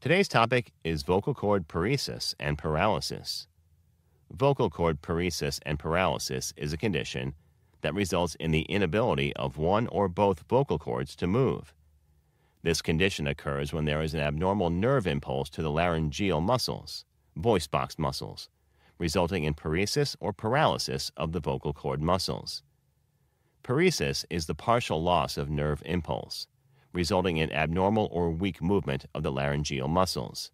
Today's topic is vocal cord paresis and paralysis. Vocal cord paresis and paralysis is a condition that results in the inability of one or both vocal cords to move. This condition occurs when there is an abnormal nerve impulse to the laryngeal muscles, voice box muscles, resulting in paresis or paralysis of the vocal cord muscles. Paresis is the partial loss of nerve impulse, resulting in abnormal or weak movement of the laryngeal muscles.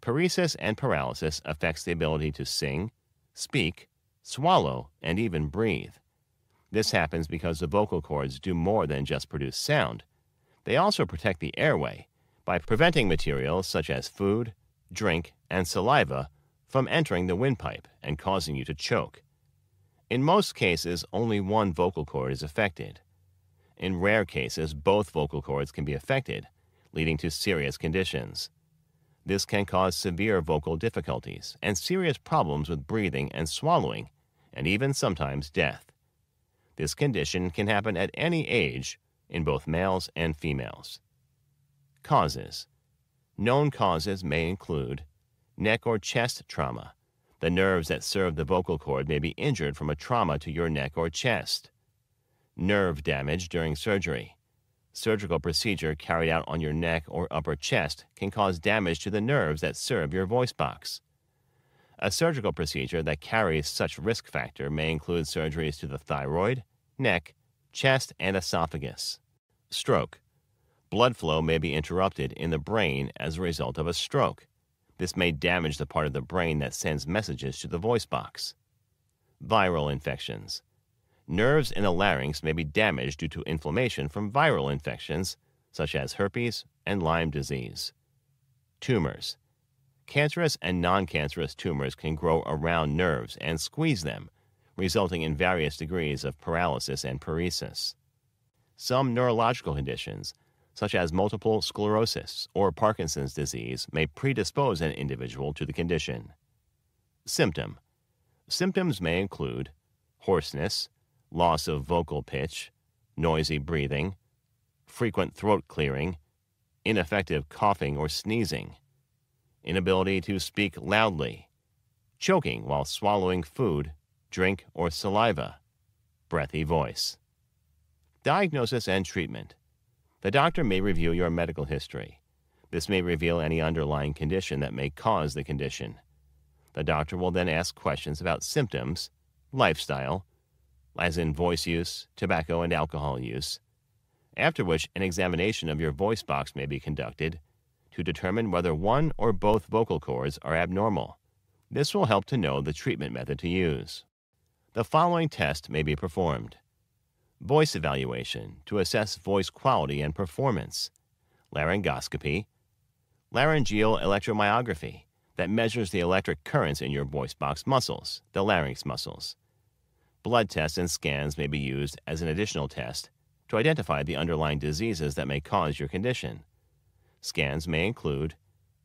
Paresis and paralysis affects the ability to sing, speak, swallow, and even breathe. This happens because the vocal cords do more than just produce sound. They also protect the airway by preventing materials such as food, drink, and saliva from entering the windpipe and causing you to choke. In most cases, only one vocal cord is affected. In rare cases, both vocal cords can be affected, leading to serious conditions. This can cause severe vocal difficulties and serious problems with breathing and swallowing, and even sometimes death. This condition can happen at any age in both males and females. Causes. Known causes may include neck or chest trauma. The nerves that serve the vocal cord may be injured from a trauma to your neck or chest. Nerve damage during surgery. Surgical procedure carried out on your neck or upper chest can cause damage to the nerves that serve your voice box. A surgical procedure that carries such risk factor may include surgeries to the thyroid, neck, chest, and esophagus. Stroke. Blood flow may be interrupted in the brain as a result of a stroke. This may damage the part of the brain that sends messages to the voice box. Viral infections. Nerves in the larynx may be damaged due to inflammation from viral infections, such as herpes and Lyme disease. Tumors. Cancerous and non-cancerous tumors can grow around nerves and squeeze them, resulting in various degrees of paralysis and paresis. Some neurological conditions, such as multiple sclerosis or Parkinson's disease, may predispose an individual to the condition. Symptom. Symptoms may include hoarseness, loss of vocal pitch, noisy breathing, frequent throat clearing, ineffective coughing or sneezing, inability to speak loudly, choking while swallowing food, drink, or saliva, breathy voice. Diagnosis and treatment. The doctor may review your medical history. This may reveal any underlying condition that may cause the condition. The doctor will then ask questions about symptoms, lifestyle, as in voice use, tobacco and alcohol use, after which an examination of your voice box may be conducted to determine whether one or both vocal cords are abnormal. This will help to know the treatment method to use. The following test may be performed. Voice evaluation to assess voice quality and performance. Laryngoscopy. Laryngeal electromyography that measures the electric currents in your voice box muscles, the larynx muscles. Blood tests and scans may be used as an additional test to identify the underlying diseases that may cause your condition. Scans may include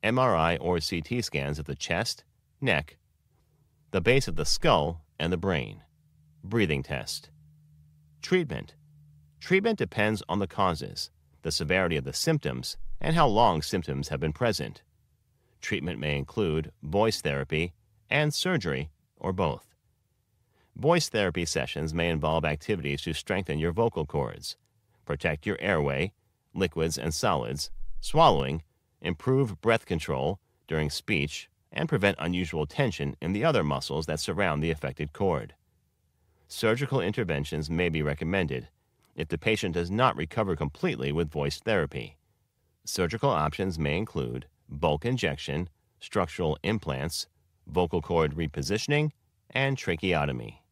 MRI or CT scans of the chest, neck, the base of the skull, and the brain. Breathing test. Treatment. Treatment depends on the causes, the severity of the symptoms, and how long symptoms have been present. Treatment may include voice therapy and surgery, or both. Voice therapy sessions may involve activities to strengthen your vocal cords, protect your airway, liquids and solids, swallowing, improve breath control during speech, and prevent unusual tension in the other muscles that surround the affected cord. Surgical interventions may be recommended if the patient does not recover completely with voice therapy. Surgical options may include bulk injection, structural implants, vocal cord repositioning, and tracheotomy.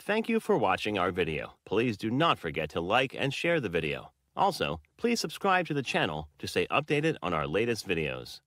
Thank you for watching our video. Please do not forget to like and share the video. Also, please subscribe to the channel to stay updated on our latest videos.